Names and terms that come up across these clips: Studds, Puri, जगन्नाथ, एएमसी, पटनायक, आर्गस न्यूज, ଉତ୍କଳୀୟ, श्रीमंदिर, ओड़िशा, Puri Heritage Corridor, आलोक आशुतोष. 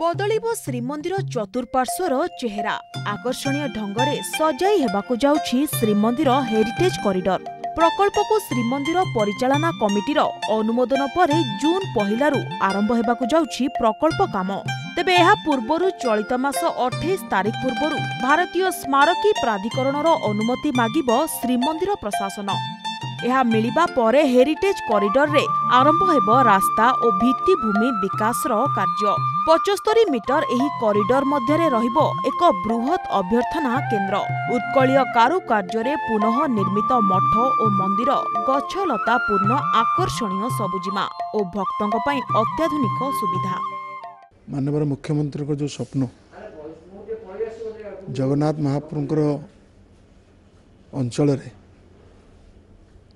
बदलिबो श्रीमंदिर चतुर्पार्श्वर चेहरा। आकर्षणीय ढंगरे सजाई हेबाकु जाउछि श्रीमंदिर हेरिटेज कॉरिडोर। प्रकल्प को श्रीमंदिर परिचालना कमिटीर अनुमोदन परे जून पहिलारु आरंभ हेबाकु जाउछि प्रकल्प काम। तेबे ଏହା ପୂର୍ବରୁ चलित मास 28 तारिख पूर्व भारतीय स्मारकी प्राधिकरणर अनुमति मागिबो श्रीमंदिर प्रशासन। ଏହା मिलिबा परे हेरिटेज कॉरिडोर रे आरंभ हेबो रास्ता और भित्तिभूमि विकासर कार्य। 75 मीटर एही कॉरिडोर मध्यरे रहिबो एक बृहत अभ्यर्थना केन्द्र। उत्कलीय कारुकार्यरे पुनः निर्मित मठ और मंदिर गछलता पूर्ण आकर्षणीय सबुजिमा और भक्तों पई अत्याधुनिक सुविधा। माननीय मुख्यमंत्री को जो स्वप्न जगन्नाथ महाप्रभु अंचल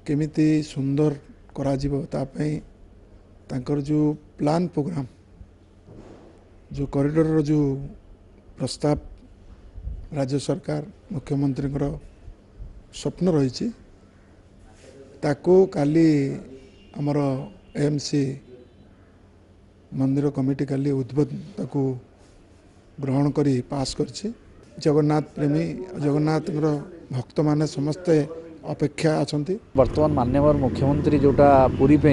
केमिति सुंदर करा तांकर जो प्लान प्रोग्राम जो कॉरिडोर जो प्रस्ताव राज्य सरकार मुख्यमंत्री स्वप्न रही ताको काली आमर एएमसी मंदिर कमिटी काली उद्बोधन ताको ग्रहण करी पास कर। जगन्नाथ प्रेमी जगन्नाथ भक्त माने समस्ते अपेक्षा अच्छी। बर्तमान माननीय मुख्यमंत्री जोटा पुरी पे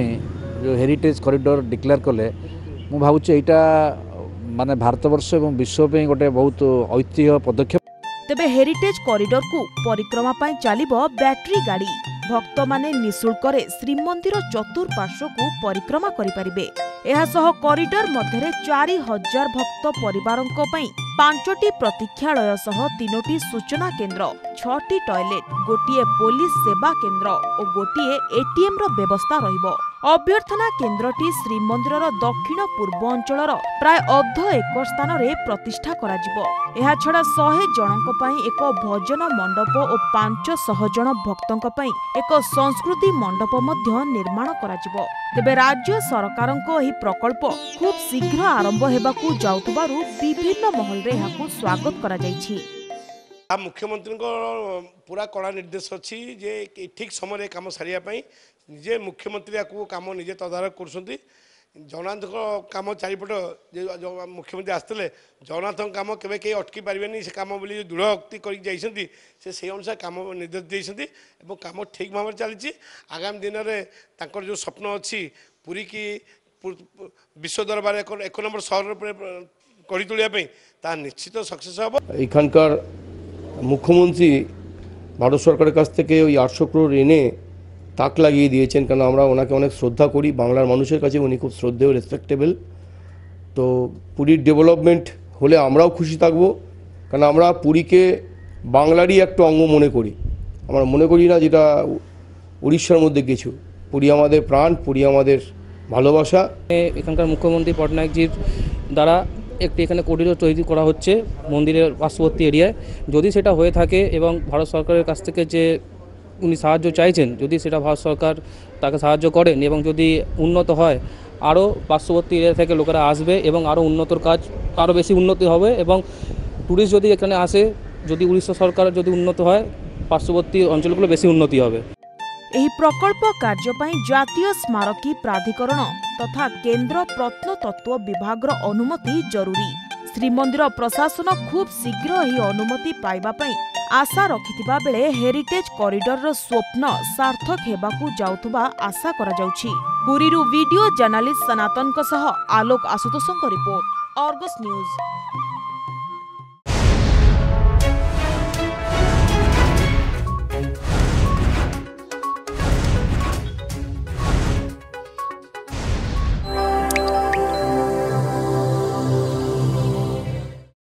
जो हेरिटेज कॉरिडोर डिक्लेयर कले मु भावुचे एटा माने भारतवर्ष एवं विश्व पे गोटे बहुत ऐतिह्य पदक्षेप। तेबे हेरिटेज कॉरिडोर को परिक्रमा पाई चलिबो बैटरी गाड़ी। भक्त माने निशुल्क रे श्रीमंदिर चतुर्पार्श्व को परिक्रमा करि परिबे। एहा सह कॉरिडोर मध्यरे 4000 भक्त परिवारंक पई 5टी प्रतीक्षालय सह 3टी सूचना केन्द्र, 6टी टॉयलेट, गोटे पुलिस सेवा केन्द्र और गोटे एटीएम रो व्यवस्था रहिबो। अभ्यर्थना केन्द्रटी श्रीमंदिरर दक्षिण पूर्व अंचलर प्राय अर्ध एकर स्थान रे प्रतिष्ठा कराजिबो। एहा छड़ा 100 जनक पई एक भजन मंडप और 500 जन भक्तक पई एक संस्कृति मंडप मध्य निर्माण कराजिबो। तेबे राज्य सरकारको एही प्रकल्प खूब शीघ्र आरंभ हेबाकू जाउतबारु विभिन्न महल स्वागत करा मुख्यमंत्री को पूरा कड़ा निर्देश अच्छी जे ठीक समय कम सारे निजे मुख्यमंत्री कम निजे तदारख कर जगन्नाथ कम चारिपट मुख्यमंत्री आसते जगन्नाथ कम के अटकी पारे से कम बोली दृढ़ अक्ति करई अनुसार कम निर्देश देम ठीक भाव चली। आगामी दिन में जो स्वप्न अच्छी पुरी की विश्व दरबार एक नंबर सहर निश्चित सक्सेस एखानकार मुख्यमंत्री भारत सरकार का 800 करोड़ एने ताक लागिए दिए कारण अनेक श्रद्धा करी बांगलार मानुषेर काछे उनी खूब श्रद्धेय रेसपेक्टेबल। तो पुरी डेवलपमेंट होले आमराओ खुशी थाकबो कारण आमरा पुरी के बांगलारई एकटा अंग मने करी। आमरा मने करी ना जेटा ओड़िशार मध्ये किछु। पुरी आमादेर प्राण, पुरी आमादेर भालोबासा। एखानकार मुख्यमंत्री पटनायक जी द्वारा एक कॉरिडोर तैरि करा होच्छे मंदिरेर पार्श्ववर्ती एरिया जदि सेटा होये थाके एवं भारत सरकारेर काछ थेके जे उनी साहाय्य चाइछेन जदि सेटा भारत सरकार ताके साहाय्य करेन एवं जदि उन्नत हय आरो पार्श्ववर्ती एरिया थेके लोकेरा आसबे एवं आरो उन्नतर काज आरो बेशी उन्नति होबे एवं टूरिस्ट जदि एखाने आसे जदि उड़ीसा सरकार जदि उन्नत हय पार्श्ववर्ती अंचलगुलो बेशी उन्नति होबे। एही प्रकल्प कार्य पई जातीय स्मारकी प्राधिकरण तथा केंद्र प्रत्नतत्व विभागर अनुमति जरूरी। श्रीमंदिर प्रशासन खूब शीघ्र ही अनुमति पाइबा पई आशा रखितिबा बेले हेरिटेज कॉरिडोर रो स्वप्न सार्थक हेबाकू जाउतबा आशा करा जाउछि। पुरी रु वीडियो जर्नलिस्ट सनातन को सह आलोक आशुतोषक रिपोर्ट, आर्गस न्यूज।